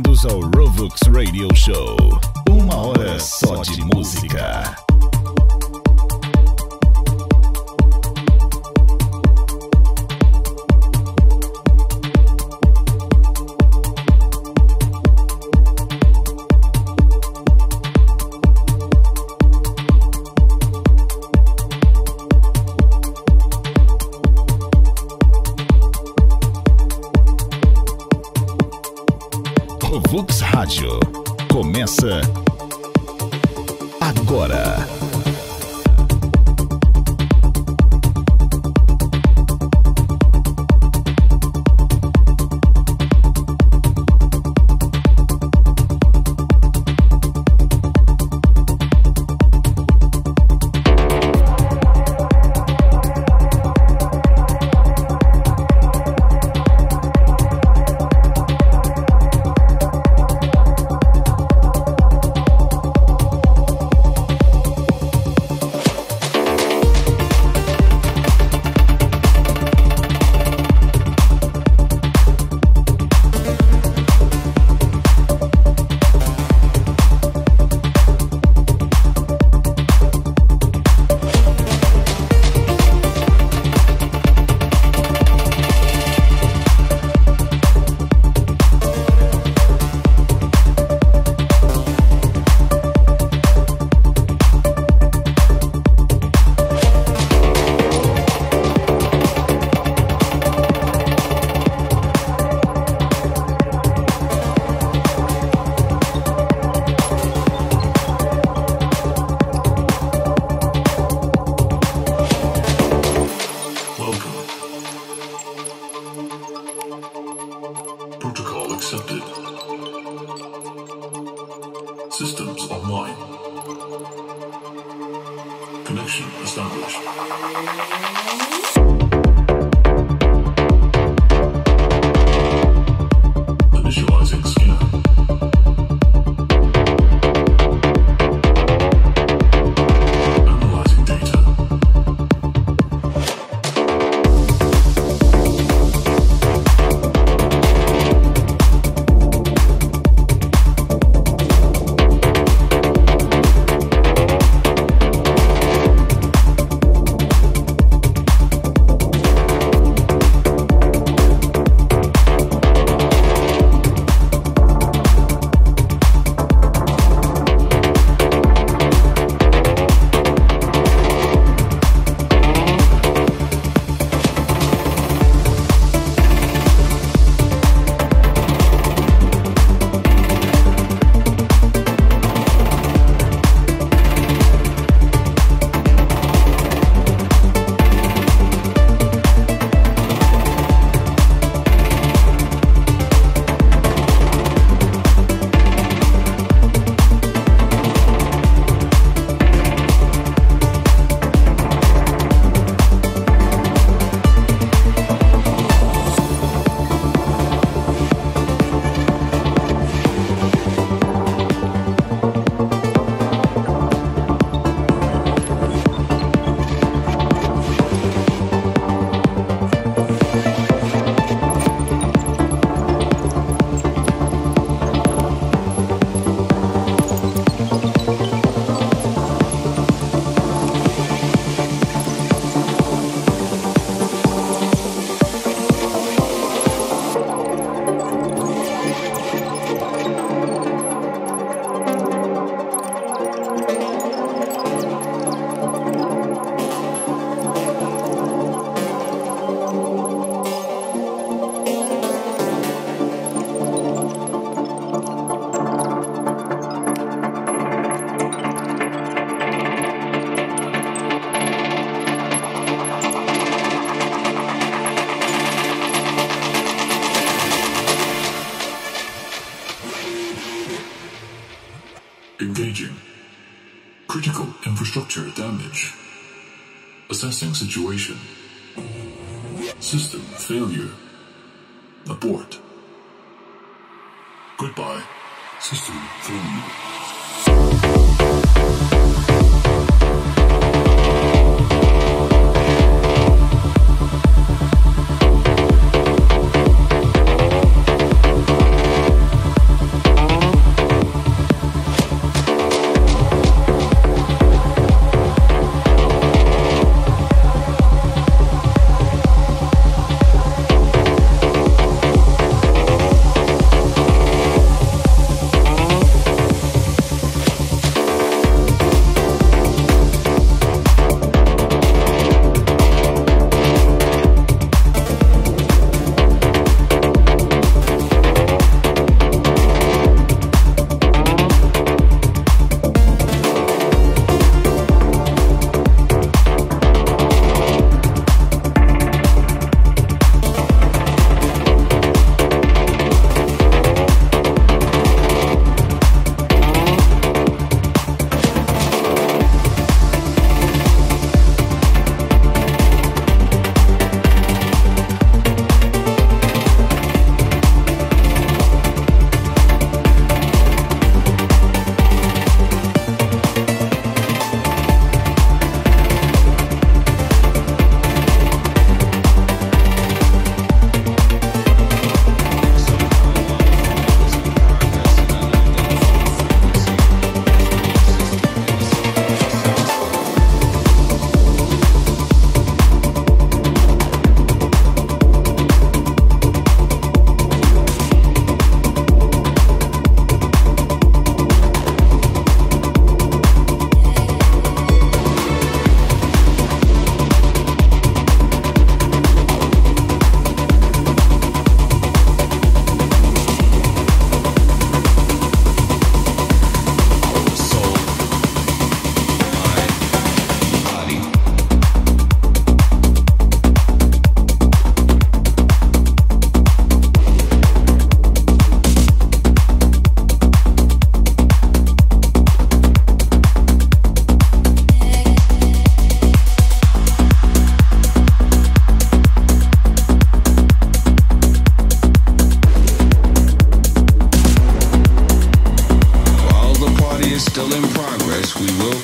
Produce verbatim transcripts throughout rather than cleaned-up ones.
Bem-vindos ao Rovux Radio Show. Uma hora só de música. Rovux Rádio começa agora. Engaging. Critical infrastructure damage. Assessing situation. System failure. Abort. Goodbye. System failure.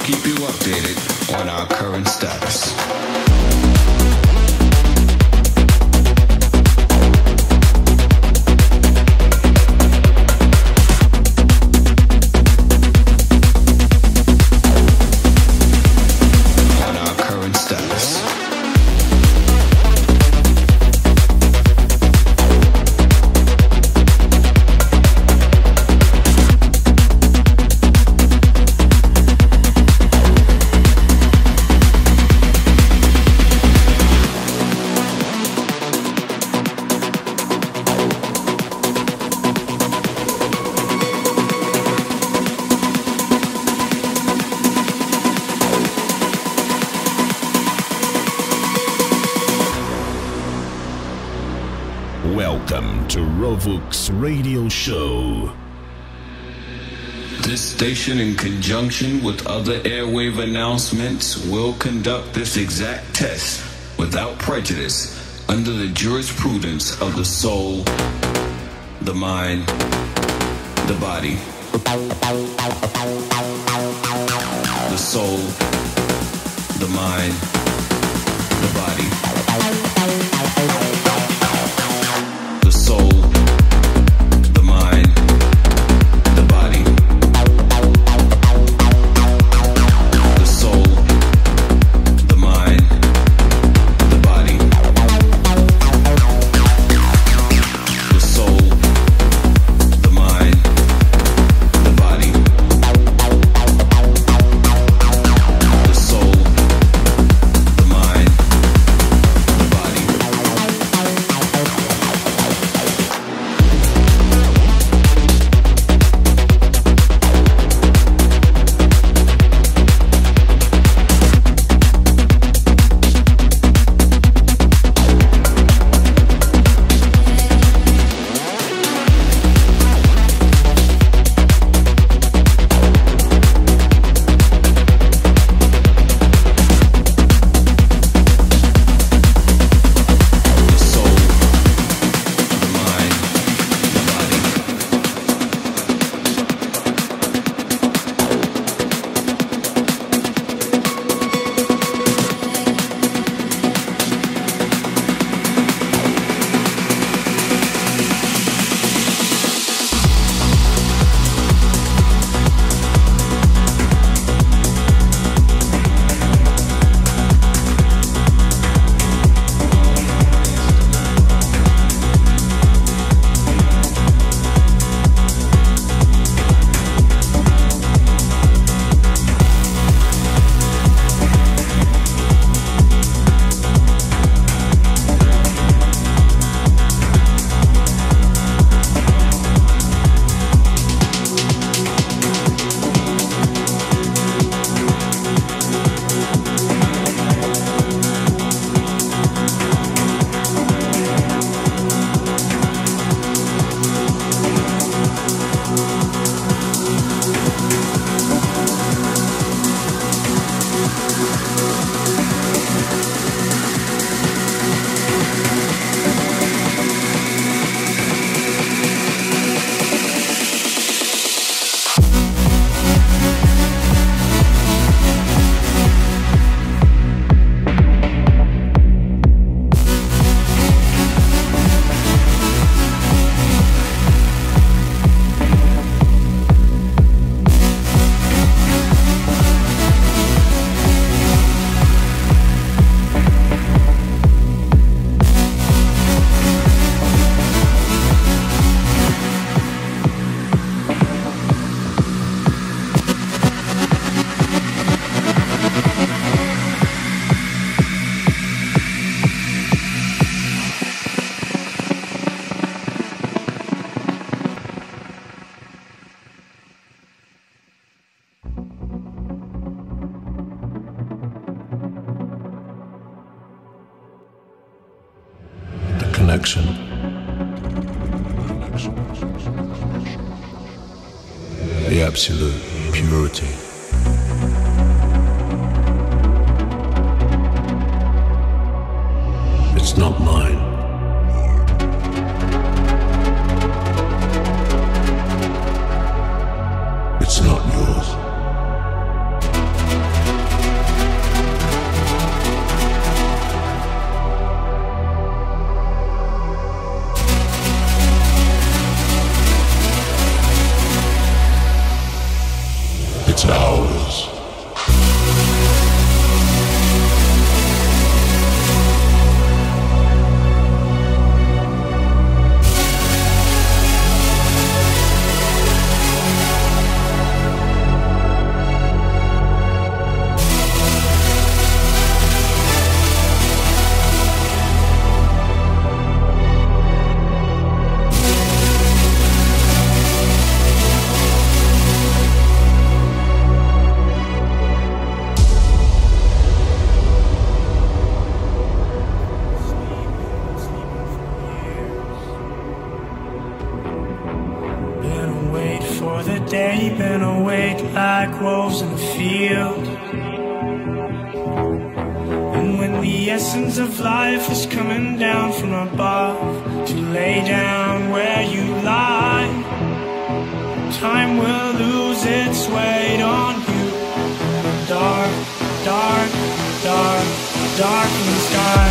keep you updated on our current status. Welcome to Rovux Radio Show. This station, in conjunction with other airwave announcements, will conduct this exact test without prejudice under the jurisprudence of the soul, the mind, the body. The soul, the mind, the body. The absolute purity. It's not mine. It's not yours. world. And when the essence of life is coming down from above to lay down where you lie, time will lose its weight on you. Dark, dark, dark, dark in the sky.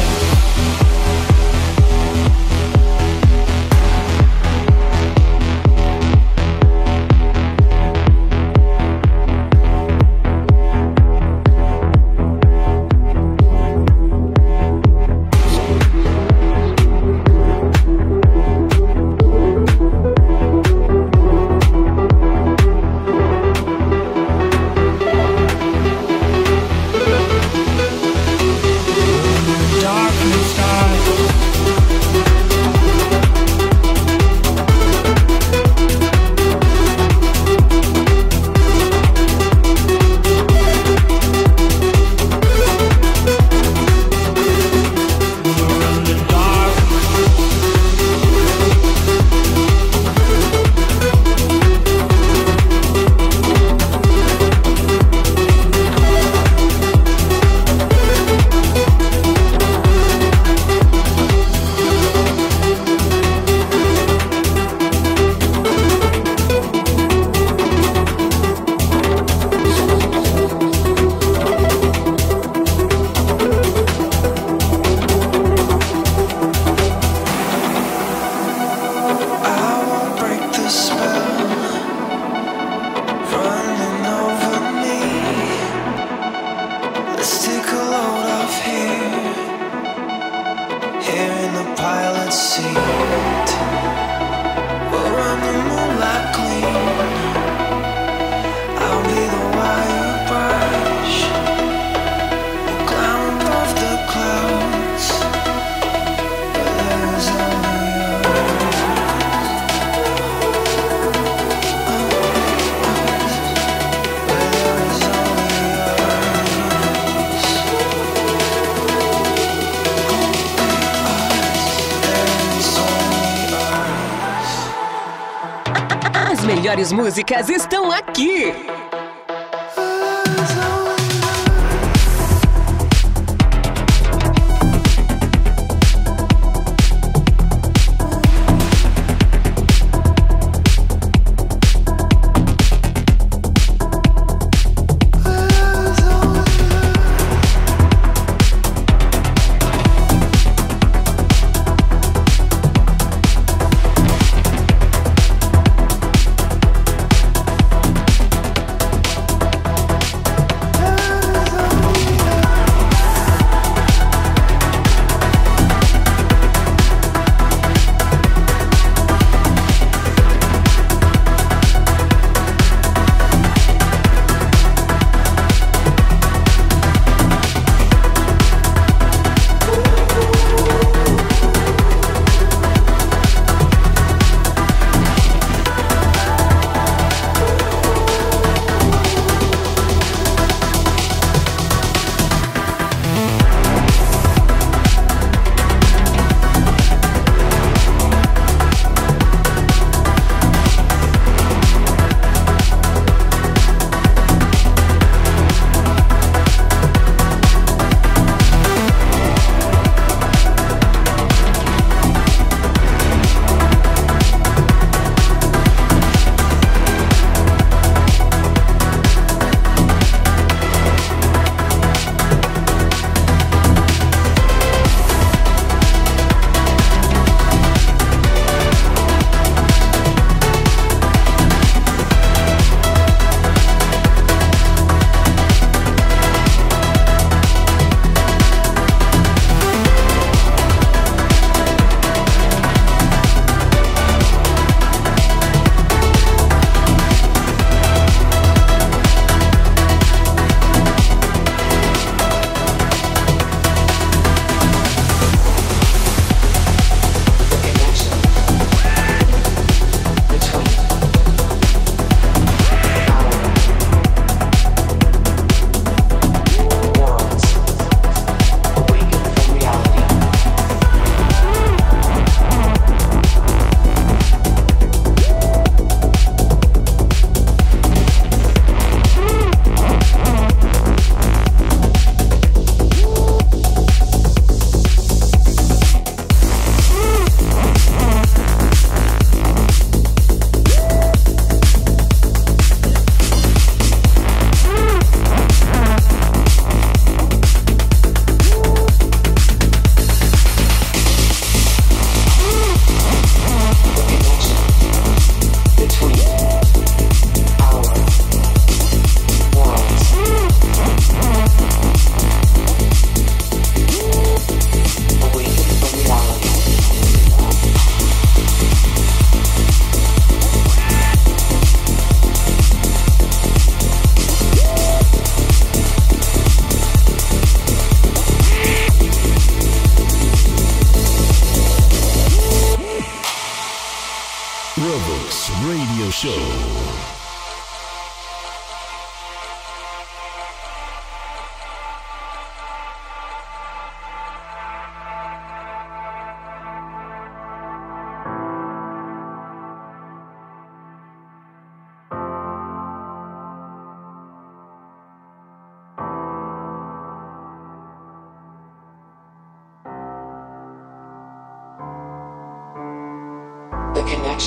As melhores músicas estão aqui!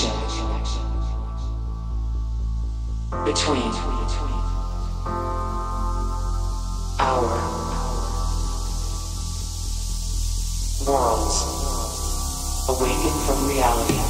connection between our worlds awaken from reality.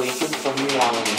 Awaken from reality.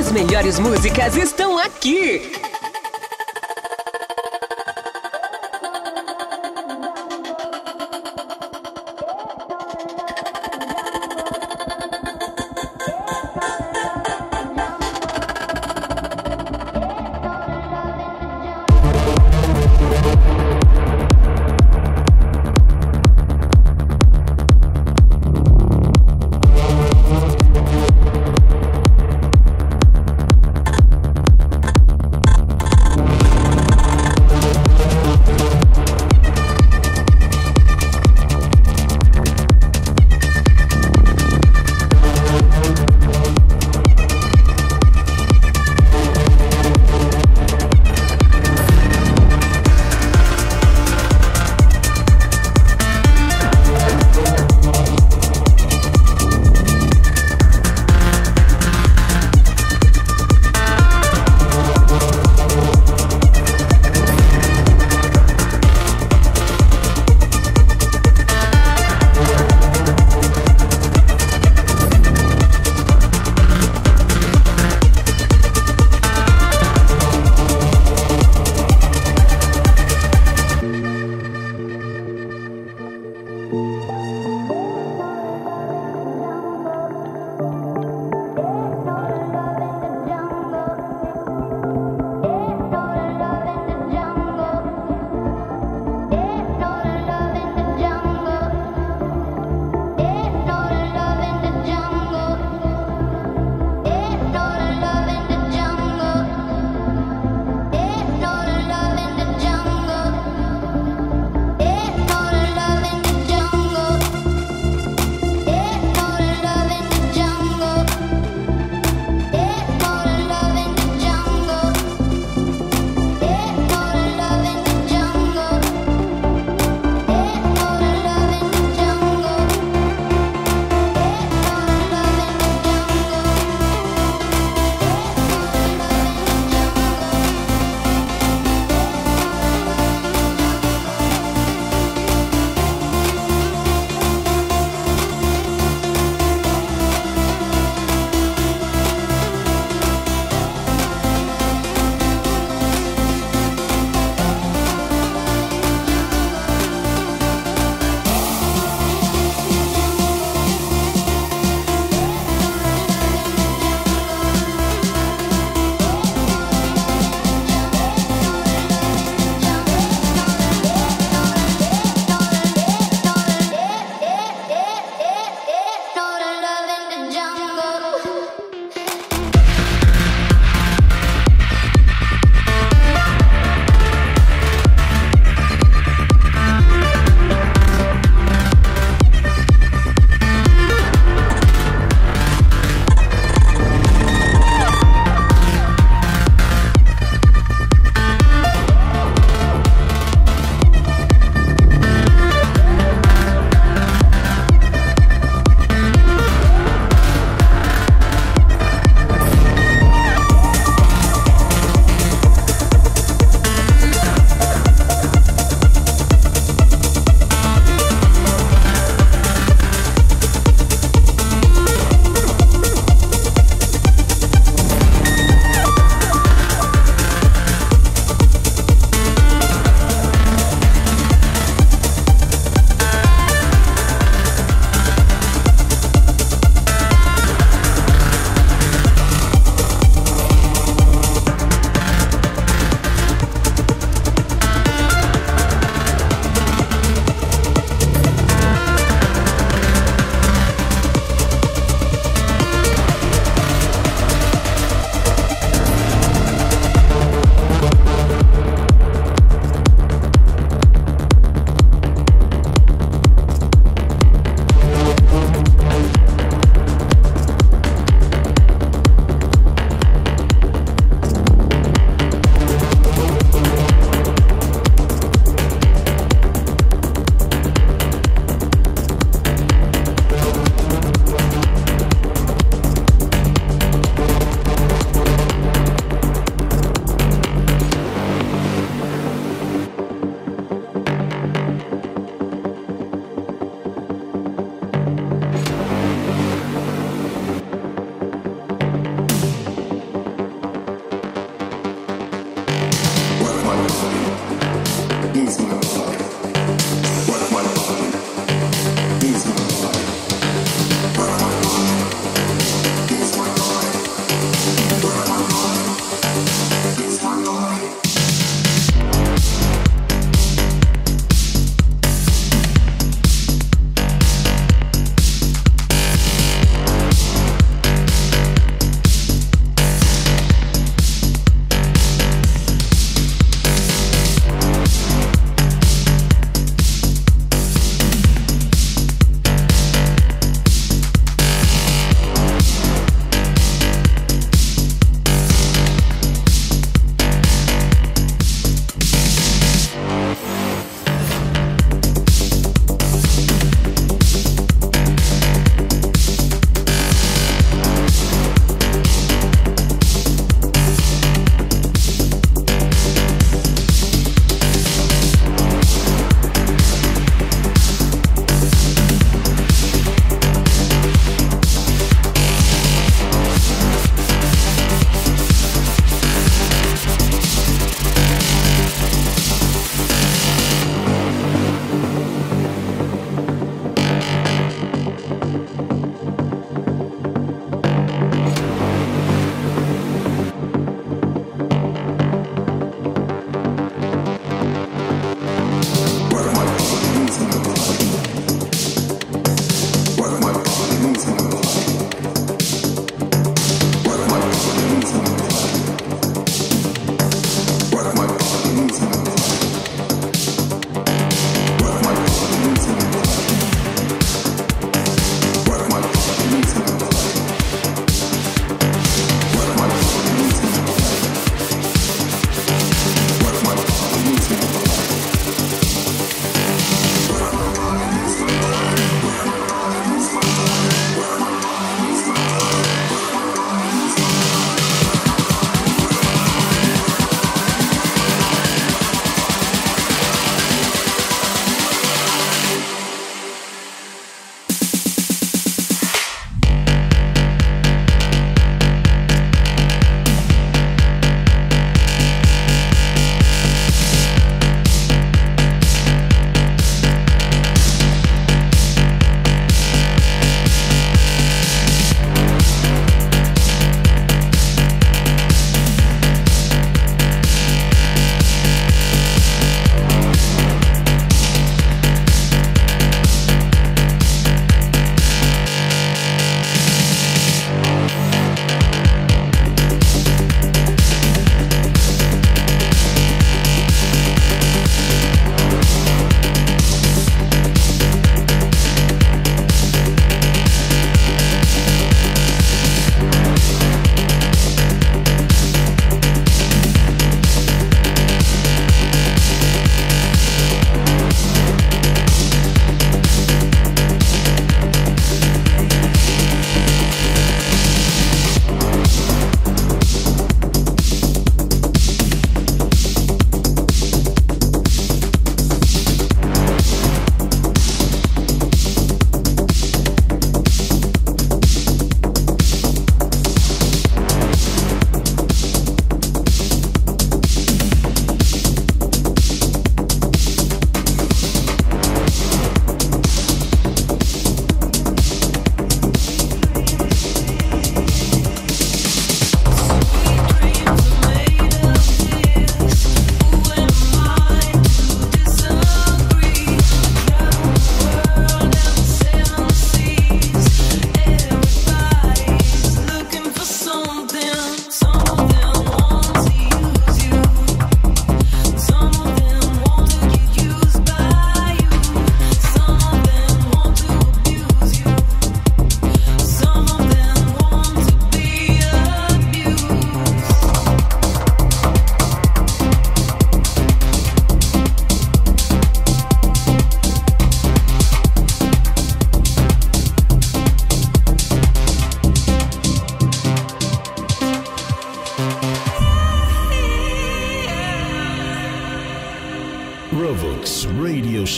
As melhores músicas estão aqui! Jungle.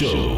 Show.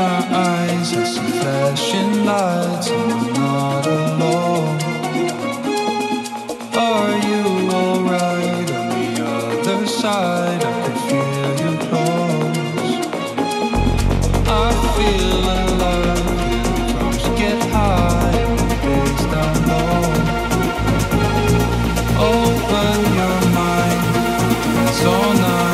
my eyes. I see flashing lights and I'm not alone. Are you alright on the other side? I can feel you close. I feel alive. The drums get high and the bass down low. Open your mind, it's all night.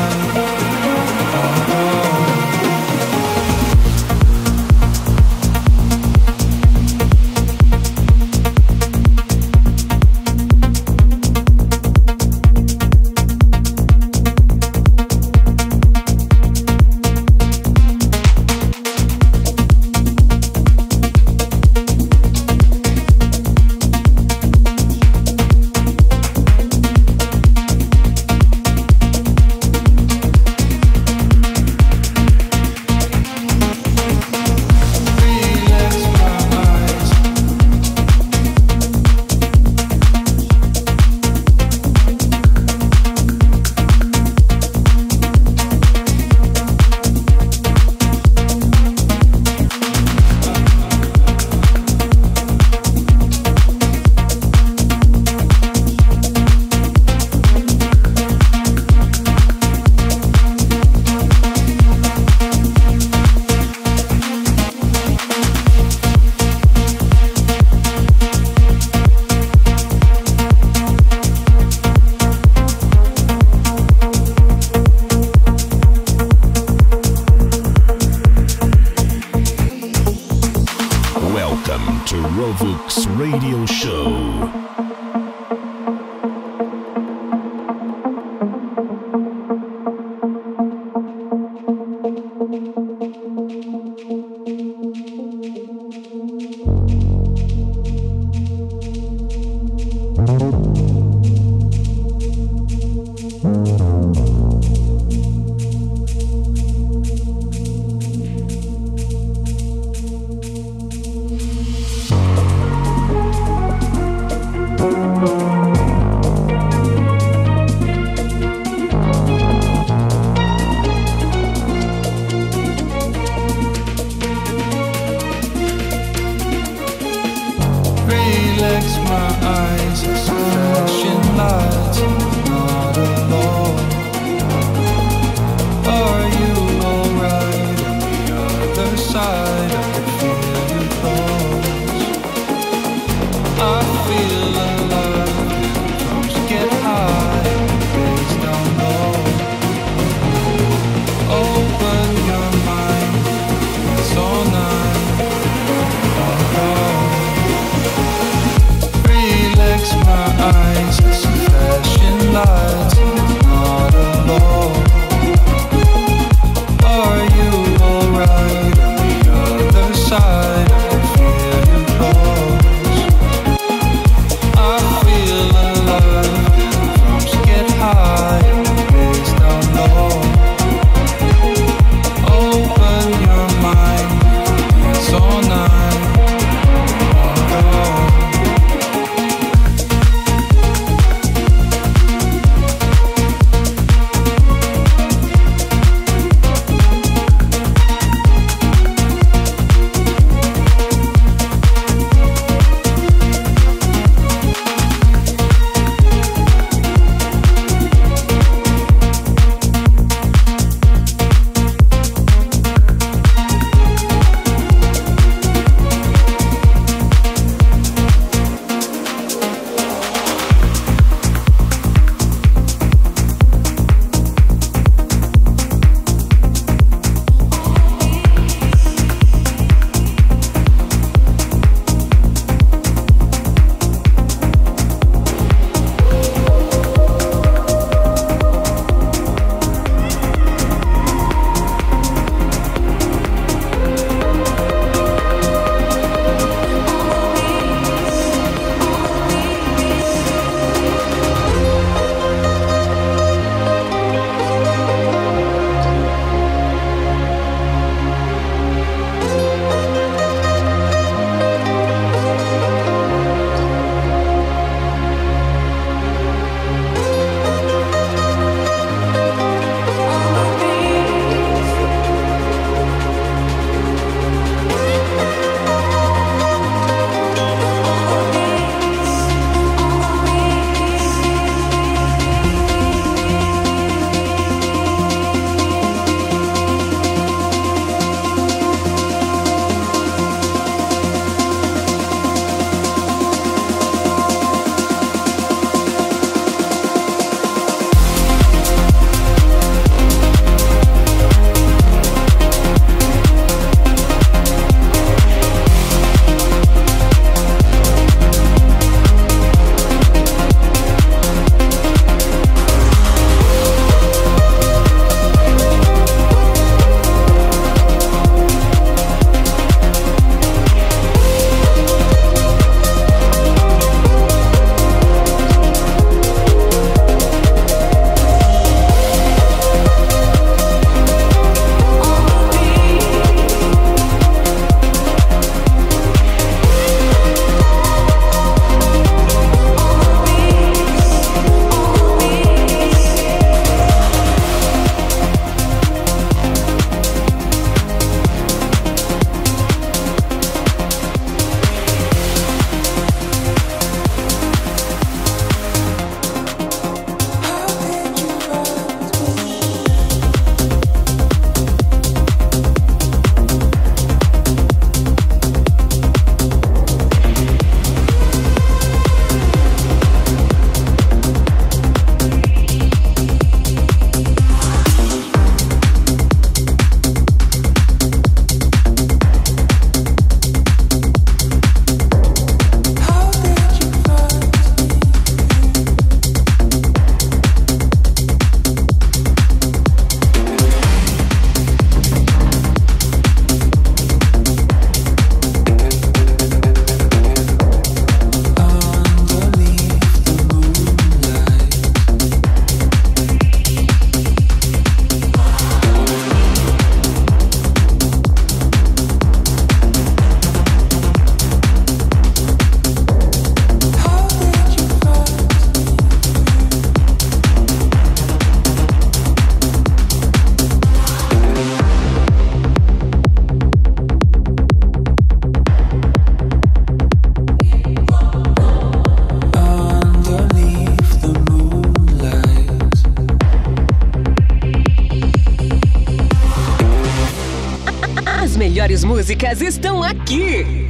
músicas estão aqui!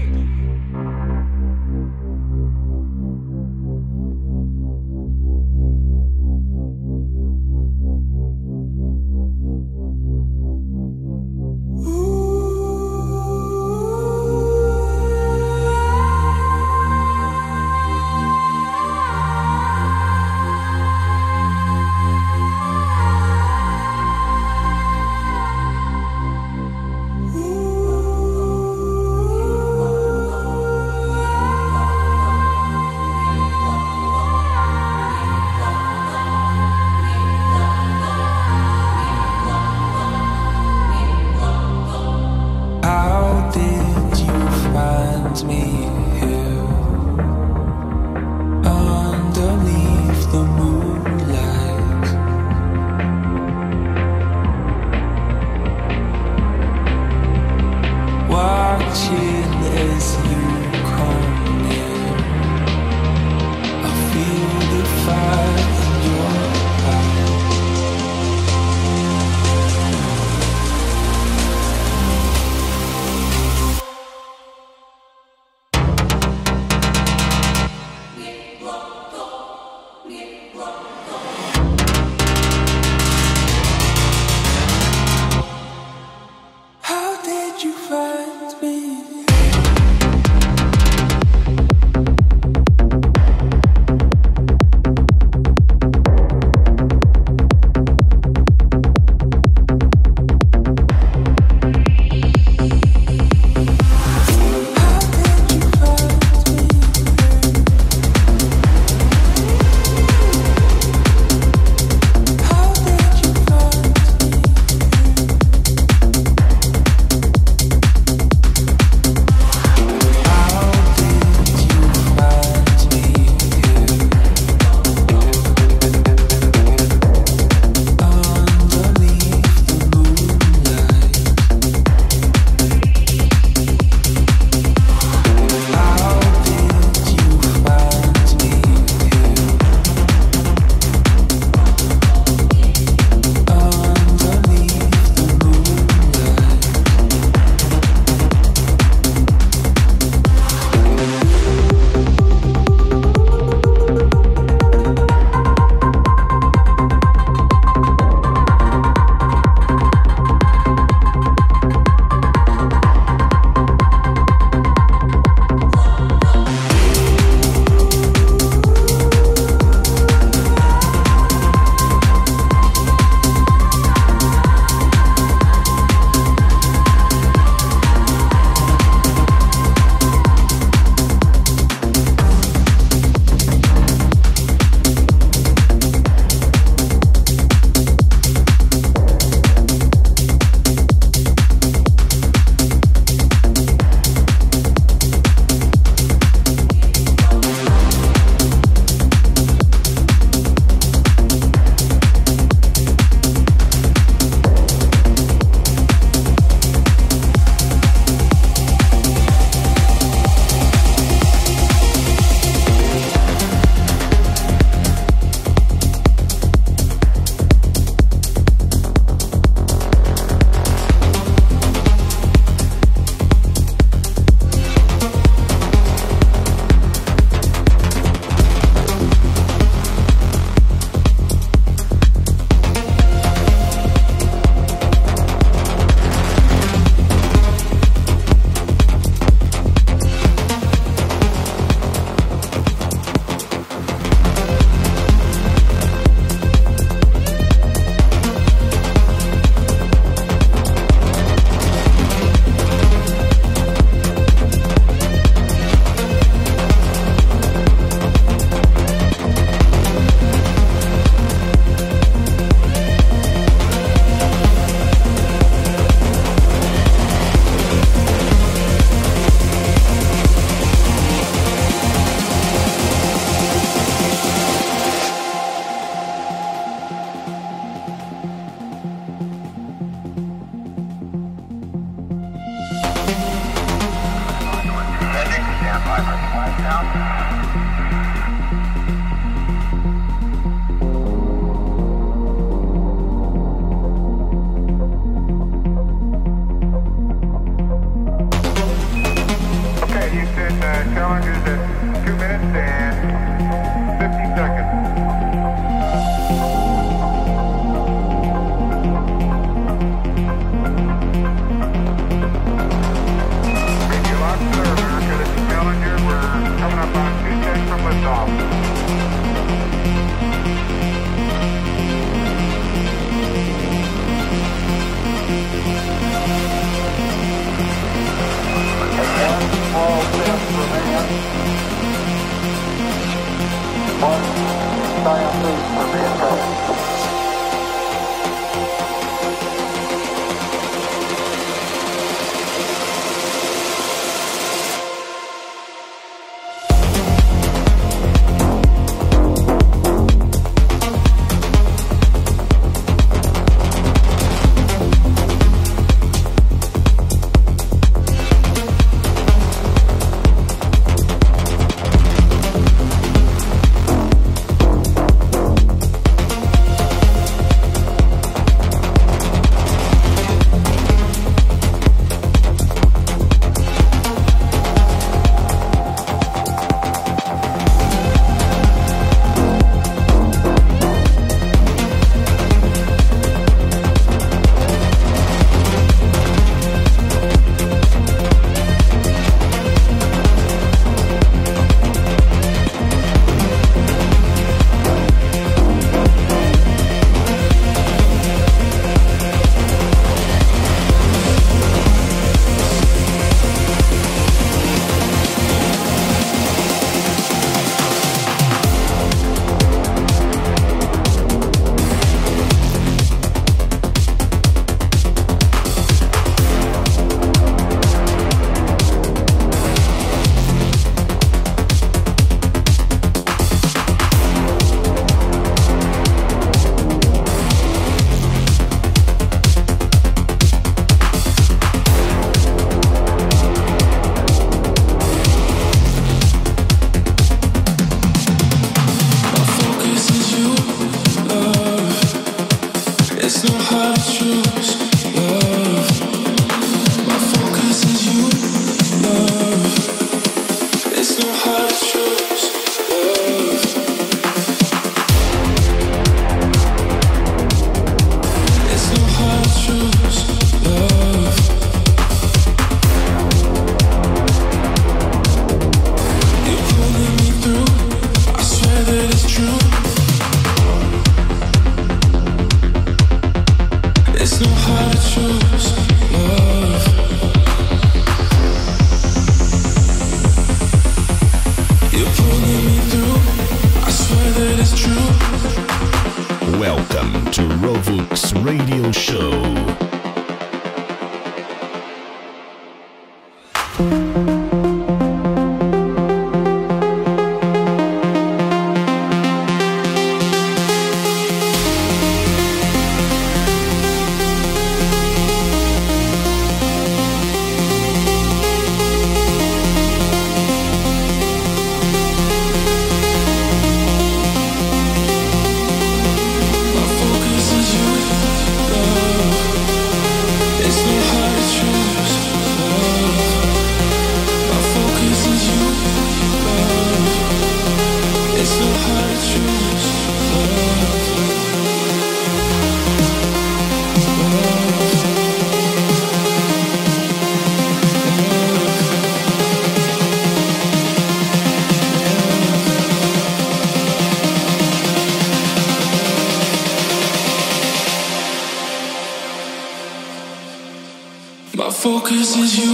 My focus is you,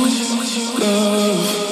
love.